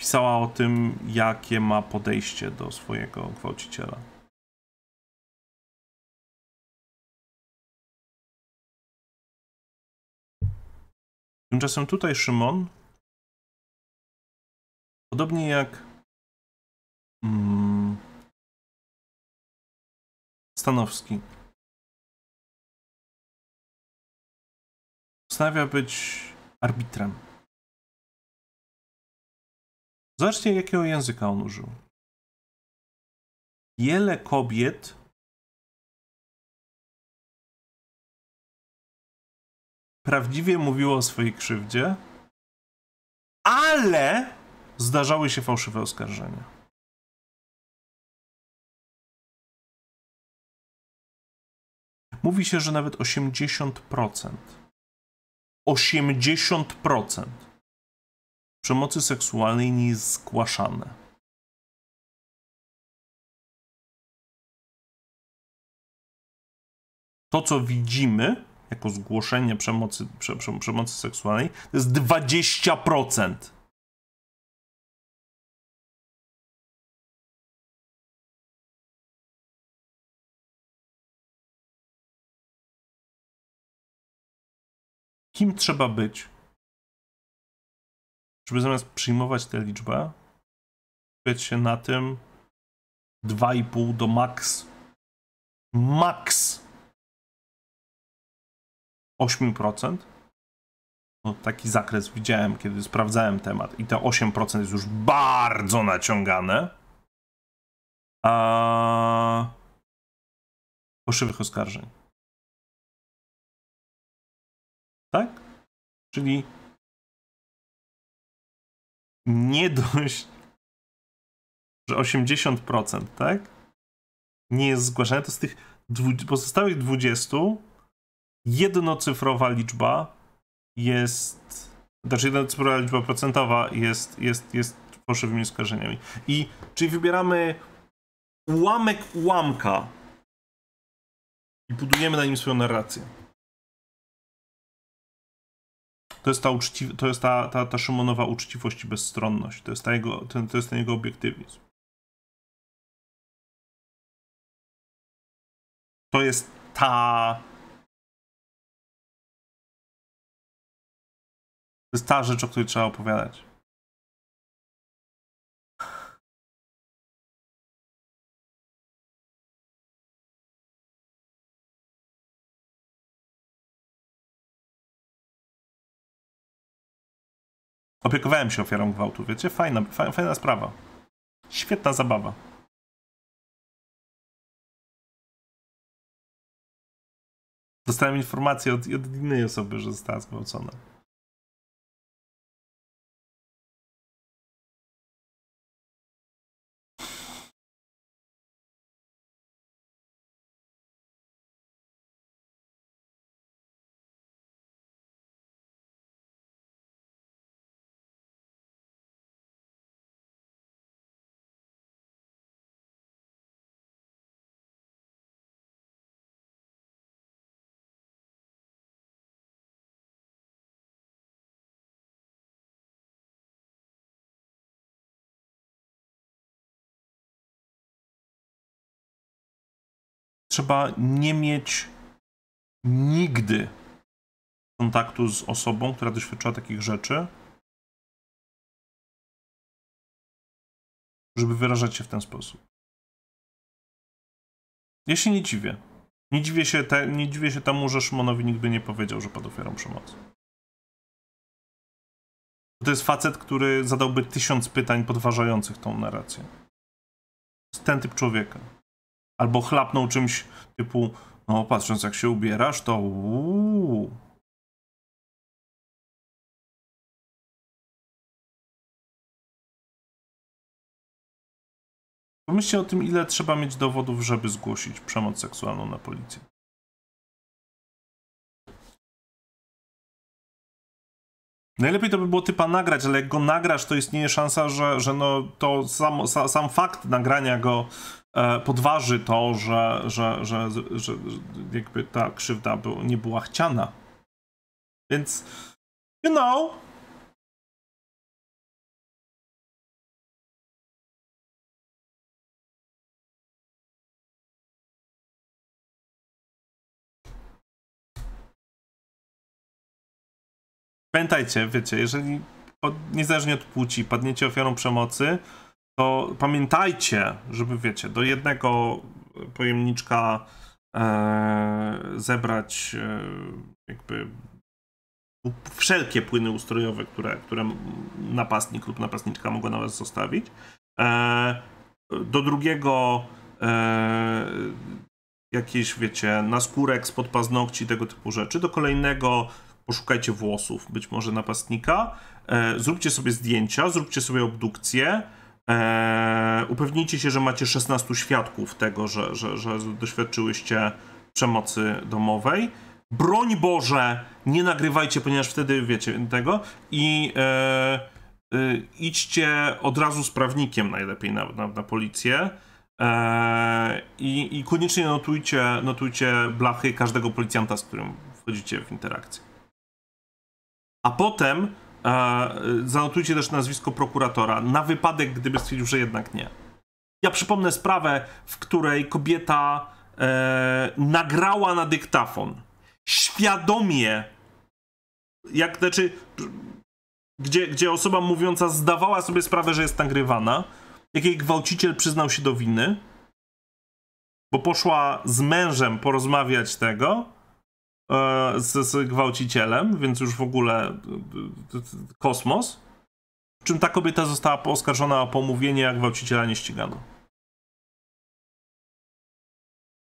pisała o tym, jakie ma podejście do swojego gwałciciela. Tymczasem tutaj Szymon, podobnie jak Stanowski, postanawia być arbitrem. Zobaczcie, jakiego języka on użył. Wiele kobiet prawdziwie mówiło o swojej krzywdzie, ale zdarzały się fałszywe oskarżenia. Mówi się, że nawet 80% przemocy seksualnej nie jest zgłaszane. To, co widzimy jako zgłoszenie przemocy seksualnej, to jest 20%. Kim trzeba być, żeby zamiast przyjmować tę liczbę, skupiać się na tym 2,5 do maks. 8%? No, taki zakres widziałem, kiedy sprawdzałem temat i te 8% jest już bardzo naciągane. A fałszywych oskarżeń. Tak? Czyli nie dość, że 80%, tak? Nie jest zgłaszane, to z tych pozostałych 20 jednocyfrowa liczba jest, znaczy jednocyfrowa liczba procentowa jest fałszywymi oskarżeniami. I czyli wybieramy ułamek ułamka i budujemy na nim swoją narrację. To jest ta, to jest ta Szymonowa uczciwość i bezstronność. To jest, ten jego obiektywizm. To jest ta... To jest ta rzecz, o której trzeba opowiadać. Opiekowałem się ofiarą gwałtu, wiecie? Fajna sprawa. Świetna zabawa. Dostałem informację od innej osoby, że została zgwałcona. Trzeba nie mieć nigdy kontaktu z osobą, która doświadczyła takich rzeczy, żeby wyrażać się w ten sposób. Ja się nie dziwię. Nie dziwię się temu, że Szymonowi nigdy nie powiedział, że padł ofiarą przemocy. To jest facet, który zadałby 1000 pytań podważających tą narrację. To jest ten typ człowieka. Albo chlapnął czymś typu, no patrząc jak się ubierasz, to Pomyślcie o tym, ile trzeba mieć dowodów, żeby zgłosić przemoc seksualną na policję. Najlepiej to by było typa nagrać, ale jak go nagrasz, to istnieje szansa, że no to sam fakt nagrania go podważy to, że jakby ta krzywda nie była chciana. Więc, you know. Pamiętajcie, wiecie, jeżeli niezależnie od płci padniecie ofiarą przemocy, to pamiętajcie, żeby, wiecie, do jednego pojemniczka zebrać jakby wszelkie płyny ustrojowe, które napastnik lub napastniczka mogła na was zostawić. Do drugiego jakieś, wiecie, naskórek spod paznokci, tego typu rzeczy. Do kolejnego poszukajcie włosów, być może napastnika. Zróbcie sobie zdjęcia, zróbcie sobie obdukcję. Upewnijcie się, że macie 16 świadków tego, że doświadczyłyście przemocy domowej. Broń Boże, nie nagrywajcie, ponieważ wtedy wiecie tego. I idźcie od razu z prawnikiem najlepiej na policję. I koniecznie notujcie blachy każdego policjanta, z którym wchodzicie w interakcję. A potem zanotujcie też nazwisko prokuratora, na wypadek, gdyby stwierdził, że jednak nie. Ja przypomnę sprawę, w której kobieta nagrała na dyktafon. Świadomie, jak, znaczy, gdzie osoba mówiąca zdawała sobie sprawę, że jest nagrywana, jak jej gwałciciel przyznał się do winy, bo poszła z mężem porozmawiać tego, z gwałcicielem, więc już w ogóle kosmos. Czym ta kobieta została oskarżona o pomówienie, a gwałciciela nie ścigano.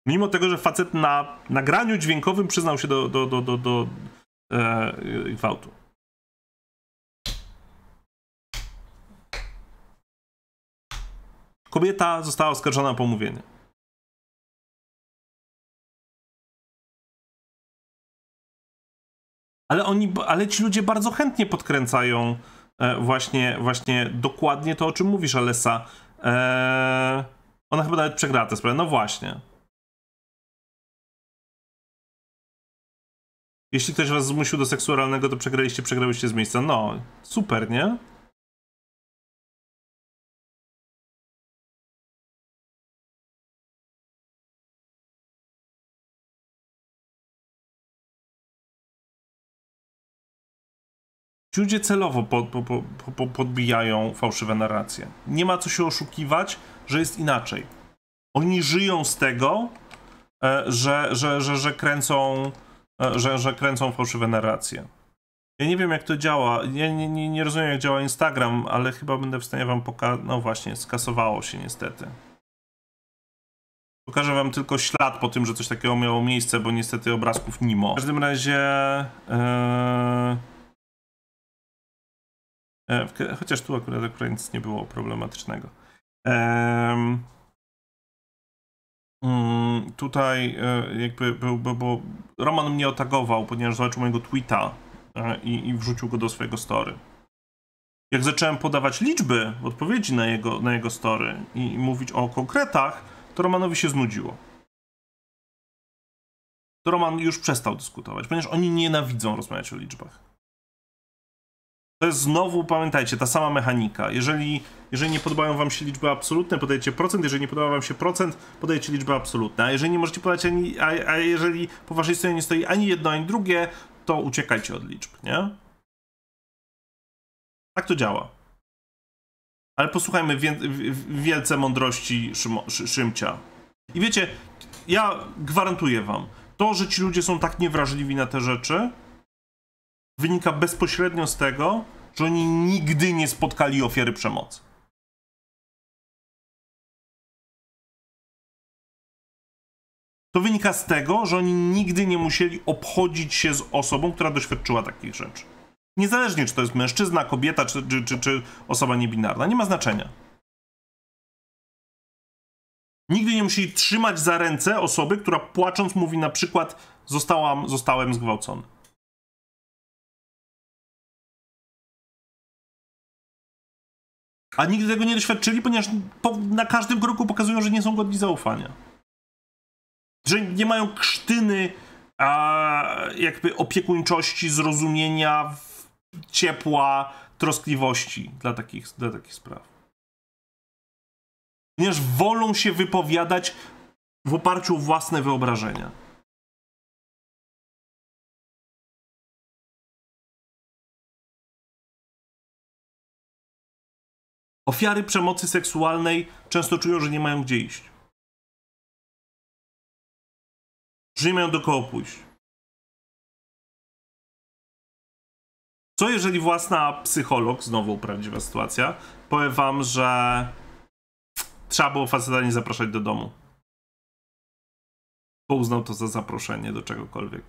Mimo tego, że facet na nagraniu dźwiękowym przyznał się do gwałtu. Kobieta została oskarżona o pomówienie. Ale ci ludzie bardzo chętnie podkręcają właśnie dokładnie to, o czym mówisz, Alessa. Ona chyba nawet przegrała tę sprawę. No właśnie. Jeśli ktoś was zmusił do seksu oralnego, to przegrałyście z miejsca. No, super, nie? Ci ludzie celowo podbijają fałszywe narracje. Nie ma co się oszukiwać, że jest inaczej. Oni żyją z tego, że kręcą fałszywe narracje. Ja nie wiem, jak to działa. Ja nie rozumiem, jak działa Instagram, ale chyba będę w stanie wam pokazać. No właśnie, skasowało się niestety. Pokażę wam tylko ślad po tym, że coś takiego miało miejsce, bo niestety obrazków nie ma. W każdym razie... Chociaż tu akurat nic nie było problematycznego. Tutaj jakby bo Roman mnie otagował, ponieważ zobaczył mojego tweeta i wrzucił go do swojego story. Jak zacząłem podawać liczby w odpowiedzi na jego story i mówić o konkretach, to Romanowi się znudziło. To Roman już przestał dyskutować, ponieważ oni nienawidzą rozmawiać o liczbach. To jest znowu, pamiętajcie, ta sama mechanika. Jeżeli nie podobają wam się liczby absolutne, podajecie procent. Jeżeli nie podoba wam się procent, podajecie liczby absolutne. A jeżeli nie możecie podać jeżeli po waszej stronie nie stoi ani jedno, ani drugie, to uciekajcie od liczb, nie? Tak to działa. Ale posłuchajmy wielce mądrości Szymcia. I wiecie, ja gwarantuję wam, to, że ci ludzie są tak niewrażliwi na te rzeczy, wynika bezpośrednio z tego, że oni nigdy nie spotkali ofiary przemocy. To wynika z tego, że oni nigdy nie musieli obchodzić się z osobą, która doświadczyła takich rzeczy. Niezależnie, czy to jest mężczyzna, kobieta, czy osoba niebinarna. Nie ma znaczenia. Nigdy nie musieli trzymać za ręce osoby, która płacząc mówi na przykład: zostałem zgwałcony. A nigdy tego nie doświadczyli, ponieważ na każdym kroku pokazują, że nie są godni zaufania. Że nie mają krztyny jakby opiekuńczości, zrozumienia, ciepła, troskliwości dla takich spraw. Ponieważ wolą się wypowiadać w oparciu o własne wyobrażenia. Ofiary przemocy seksualnej często czują, że nie mają gdzie iść. Że nie mają do kogo pójść. Co jeżeli własna psycholog, znowu prawdziwa sytuacja, powie wam, że trzeba było faceta nie zapraszać do domu. Bo uznał to za zaproszenie do czegokolwiek.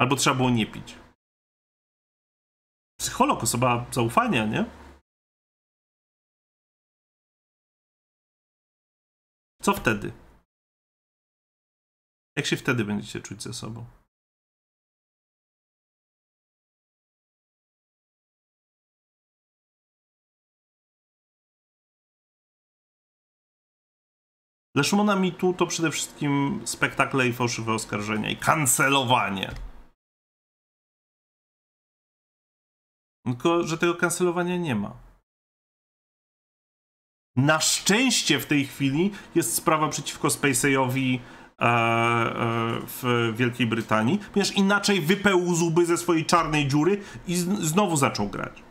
Albo trzeba było nie pić. Psycholog, osoba zaufania, nie? Co wtedy? Jak się wtedy będziecie czuć ze sobą? Dla Szymona MeToo to przede wszystkim spektakle i fałszywe oskarżenia i kancelowanie. Tylko że tego kancelowania nie ma. Na szczęście w tej chwili jest sprawa przeciwko Spacey'owi w Wielkiej Brytanii, ponieważ inaczej wypełzłby ze swojej czarnej dziury i znowu zaczął grać.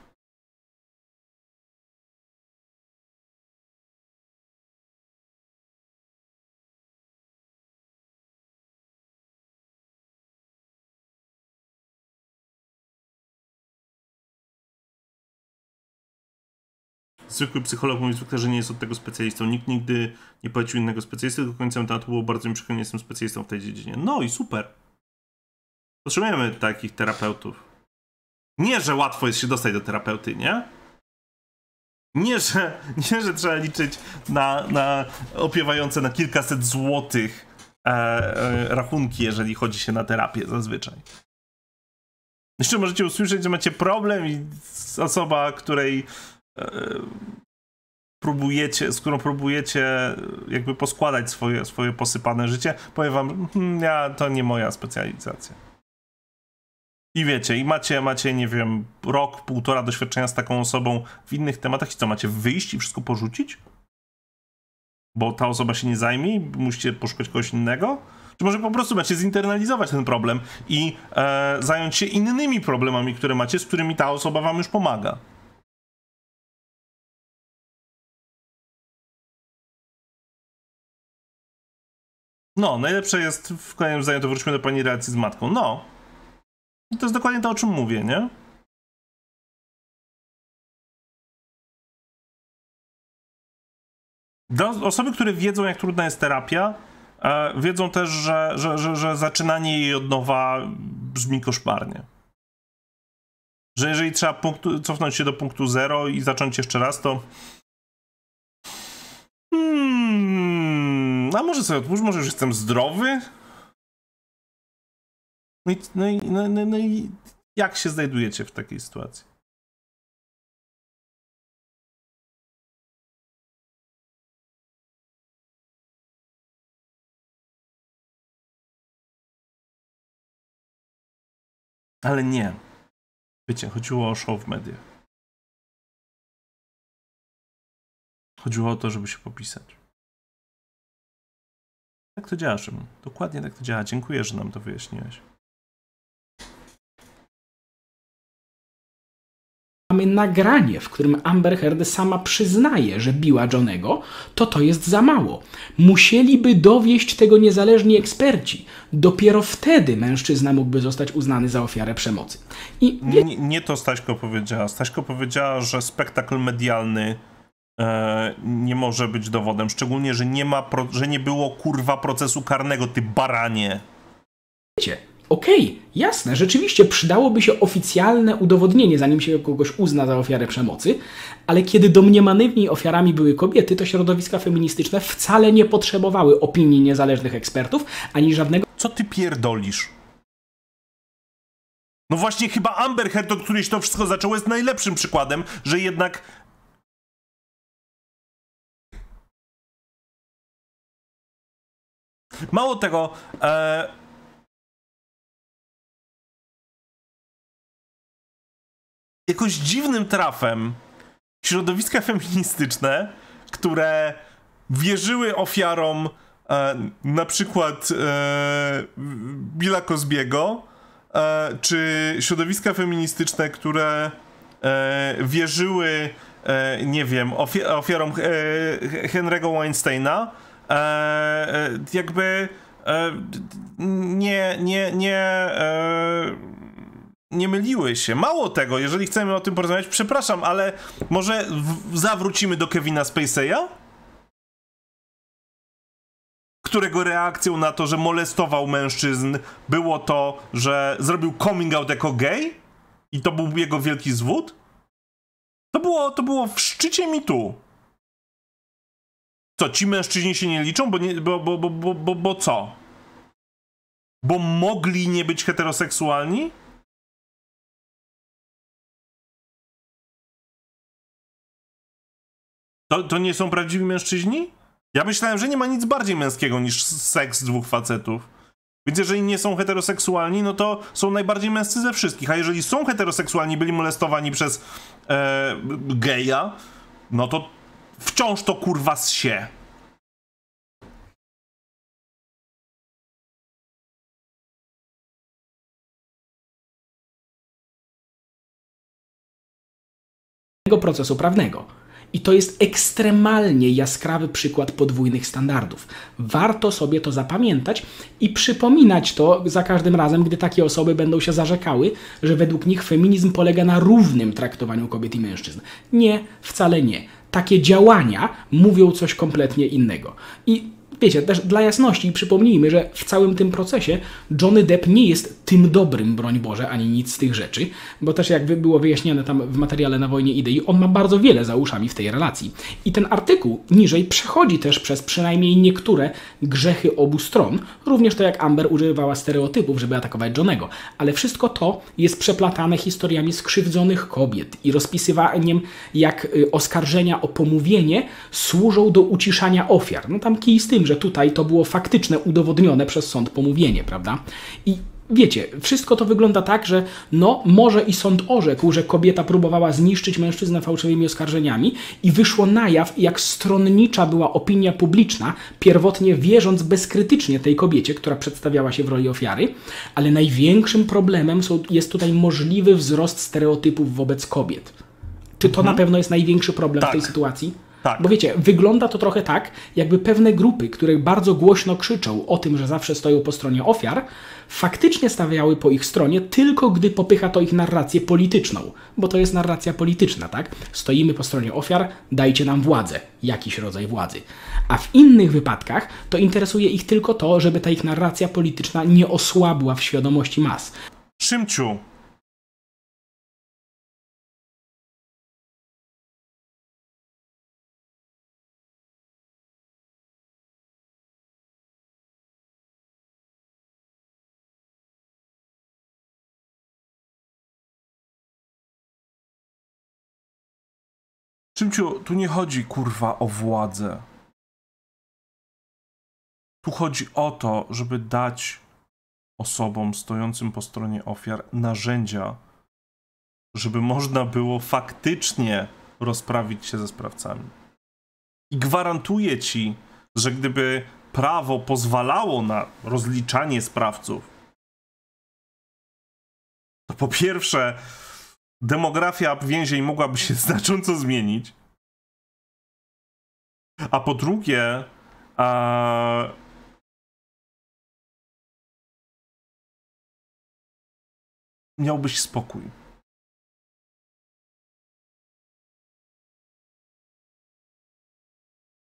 zwykły psycholog mówi zwykle, że nie jest od tego specjalistą. Nikt nigdy nie polecił innego specjalisty, tylko końcem tematu było bardzo mi przykro, nie jestem specjalistą w tej dziedzinie. No i super. Potrzebujemy takich terapeutów. Nie, że łatwo jest się dostać do terapeuty, nie? Nie, że trzeba liczyć na opiewające na kilkaset złotych rachunki, jeżeli chodzi się na terapię zazwyczaj. Jeszcze możecie usłyszeć, że macie problem i osoba, której z którą próbujecie jakby poskładać swoje posypane życie, powie wam, ja, to nie moja specjalizacja. I wiecie, i macie, nie wiem, rok, półtora doświadczenia z taką osobą w innych tematach i co, macie wyjść i wszystko porzucić? Bo ta osoba się nie zajmie, musicie poszukać kogoś innego? Czy może po prostu macie zinternalizować ten problem i zająć się innymi problemami, które macie, z którymi ta osoba wam już pomaga? No, najlepsze jest, w kolejnym zdaniu to wróćmy do pani relacji z matką. No, to jest dokładnie to, o czym mówię, nie? Osoby, które wiedzą, jak trudna jest terapia, wiedzą też, że zaczynanie jej od nowa brzmi koszmarnie. Że jeżeli trzeba cofnąć się do punktu 0 i zacząć jeszcze raz, to... A może sobie odpuść, może już jestem zdrowy? No i jak się znajdujecie w takiej sytuacji? Ale nie. Wiecie, chodziło o show w mediach. Chodziło o to, żeby się popisać. Tak to działa, Szymon. Dokładnie tak to działa. Dziękuję, że nam to wyjaśniłeś. Mamy nagranie, w którym Amber Heard sama przyznaje, że biła Johnny'ego, to jest za mało. Musieliby dowieść tego niezależni eksperci. Dopiero wtedy mężczyzna mógłby zostać uznany za ofiarę przemocy. I... Nie to Staśko powiedziała. Staśko powiedziała, że spektakl medialny nie może być dowodem. Szczególnie, że nie było kurwa procesu karnego, ty baranie. Wiecie. Okej, jasne, rzeczywiście przydałoby się oficjalne udowodnienie, zanim się kogoś uzna za ofiarę przemocy, ale kiedy domniemanymi ofiarami były kobiety, to środowiska feministyczne wcale nie potrzebowały opinii niezależnych ekspertów, ani żadnego... Co ty pierdolisz? No właśnie chyba Amber Heard, od której się to wszystko zaczęło, jest najlepszym przykładem, że jednak... Mało tego... Jakoś dziwnym trafem środowiska feministyczne, które wierzyły ofiarom na przykład Billa Cosbiego, czy środowiska feministyczne, które wierzyły, nie wiem, ofiarom Henry'ego Weinsteina, jakby nie myliły się. Mało tego, jeżeli chcemy o tym porozmawiać, przepraszam, ale może zawrócimy do Kevina Spaceya? Którego reakcją na to, że molestował mężczyzn, było to, że zrobił coming out jako gay? I to był jego wielki zwód? To było w szczycie MeToo. Co, ci mężczyźni się nie liczą? Bo co? Bo mogli nie być heteroseksualni? To nie są prawdziwi mężczyźni? Ja myślałem, że nie ma nic bardziej męskiego niż seks dwóch facetów. Więc jeżeli nie są heteroseksualni, no to są najbardziej męscy ze wszystkich. A jeżeli są heteroseksualni, byli molestowani przez geja, no to wciąż to kurwa ssie. ...procesu prawnego. I to jest ekstremalnie jaskrawy przykład podwójnych standardów. Warto sobie to zapamiętać i przypominać to za każdym razem, gdy takie osoby będą się zarzekały, że według nich feminizm polega na równym traktowaniu kobiet i mężczyzn. Nie, wcale nie. takie działania mówią coś kompletnie innego. I wiecie, też dla jasności przypomnijmy, że w całym tym procesie Johnny Depp nie jest tym dobrym, broń Boże, ani nic z tych rzeczy, bo też jakby było wyjaśniane tam w materiale Na wojnie idei, on ma bardzo wiele za uszami w tej relacji. I ten artykuł niżej przechodzi też przez przynajmniej niektóre grzechy obu stron, również to jak Amber używała stereotypów, żeby atakować Johnny'ego, ale wszystko to jest przeplatane historiami skrzywdzonych kobiet i rozpisywaniem, jak oskarżenia o pomówienie służą do uciszania ofiar. No tam kij z tym, że tutaj to było faktyczne, udowodnione przez sąd pomówienie, prawda? I wiecie, wszystko to wygląda tak, że no może i sąd orzekł, że kobieta próbowała zniszczyć mężczyznę fałszywymi oskarżeniami i wyszło na jaw, jak stronnicza była opinia publiczna, pierwotnie wierząc bezkrytycznie tej kobiecie, która przedstawiała się w roli ofiary, ale największym problemem jest tutaj możliwy wzrost stereotypów wobec kobiet. Czy to na pewno jest największy problem w tej sytuacji? Tak. Bo wiecie, wygląda to trochę tak, jakby pewne grupy, które bardzo głośno krzyczą o tym, że zawsze stoją po stronie ofiar, faktycznie stawiały po ich stronie tylko gdy popycha to ich narrację polityczną. Bo to jest narracja polityczna, tak? Stoimy po stronie ofiar, dajcie nam władzę, jakiś rodzaj władzy. A w innych wypadkach to interesuje ich tylko to, żeby ta ich narracja polityczna nie osłabła w świadomości mas. Szymciu. Szymciu, tu nie chodzi, kurwa, o władzę. Tu chodzi o to, żeby dać osobom stojącym po stronie ofiar narzędzia, żeby można było faktycznie rozprawić się ze sprawcami. I gwarantuję ci, że gdyby prawo pozwalało na rozliczanie sprawców, to po pierwsze demografia więzień mogłaby się znacząco zmienić. A po drugie, miałbyś spokój.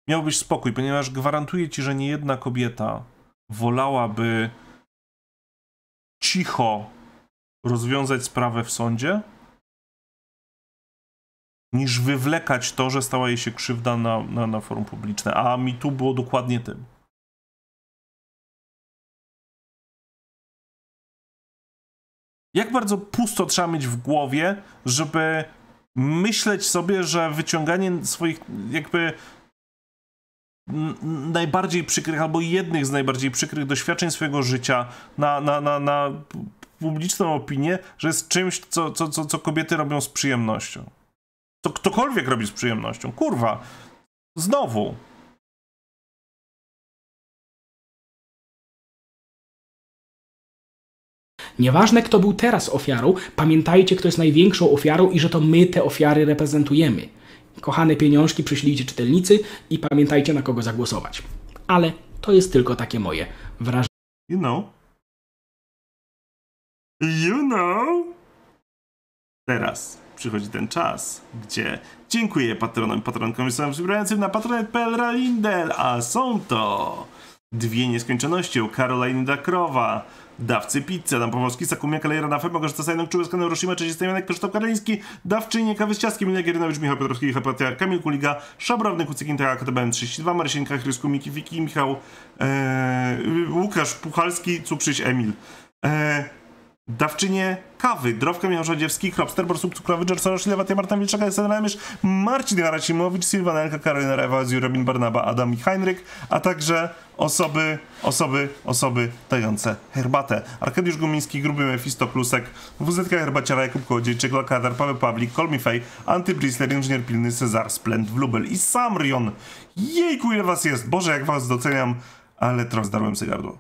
Miałbyś spokój, ponieważ gwarantuję ci, że niejedna kobieta wolałaby cicho rozwiązać sprawę w sądzie, niż wywlekać to, że stała jej się krzywda na forum publiczne. A MeToo było dokładnie tym. Jak bardzo pusto trzeba mieć w głowie, żeby myśleć sobie, że wyciąganie swoich jakby najbardziej przykrych albo jednych z najbardziej przykrych doświadczeń swojego życia na publiczną opinię, że jest czymś, co kobiety robią z przyjemnością. To ktokolwiek robi z przyjemnością. Kurwa. Znowu. Nieważne, kto był teraz ofiarą, pamiętajcie, kto jest największą ofiarą i że to my te ofiary reprezentujemy. Kochane pieniążki, przyślijcie czytelnicy i pamiętajcie, na kogo zagłosować. Ale to jest tylko takie moje wrażenie. You know. You know. Teraz przychodzi ten czas, gdzie dziękuję patronom i patronkom i samym wspierającym na patronite.pl ralindel, a są to Dwie Nieskończonością, Karolina Dakrowa, Dawcy Pizza, Dan Powolski, Sakumia Kalejera, na Febo, Korzystał Sajną, Czubę, Skanę, Roshima, Cześć, Stajmianek, Krzysztof Karliński, Dawczynie, Kawy z Ciaskiem, Milia Gierynowicz, Michał Piotrowski, Hepatia, Kamil Kuliga, Szabrowny, Kucykin, KTBM32, Marysienka, Chrysku, Miki, Wiki, Michał, Łukasz Puchalski, Cuprzyś, Emil. Dawczynie Kawy, Drowka Miałżadziewski, Kropster, Borsuk, Cukrowy, Jerson, Szlewatia, Marta Milczaka, Sandra Mysz, Marcin Garasimowicz, Sylwana Elka, Karolina Rewazji, Robin Barnaba, Adam i Heinryk, a także osoby dające herbatę. Arkadiusz Gumiński, Gruby Mefisto Plusek, WZK Herbaciara, Jakub Kołodziejczyk, Lakadar, Paweł Pawlik, Kolmifej, Antybrisler, Inżynier Pilny, Cezar, Splend, Wlubel i Samrion. Jejku, ile was jest! Boże, jak was doceniam, ale trochę zdarłem sobie gardło.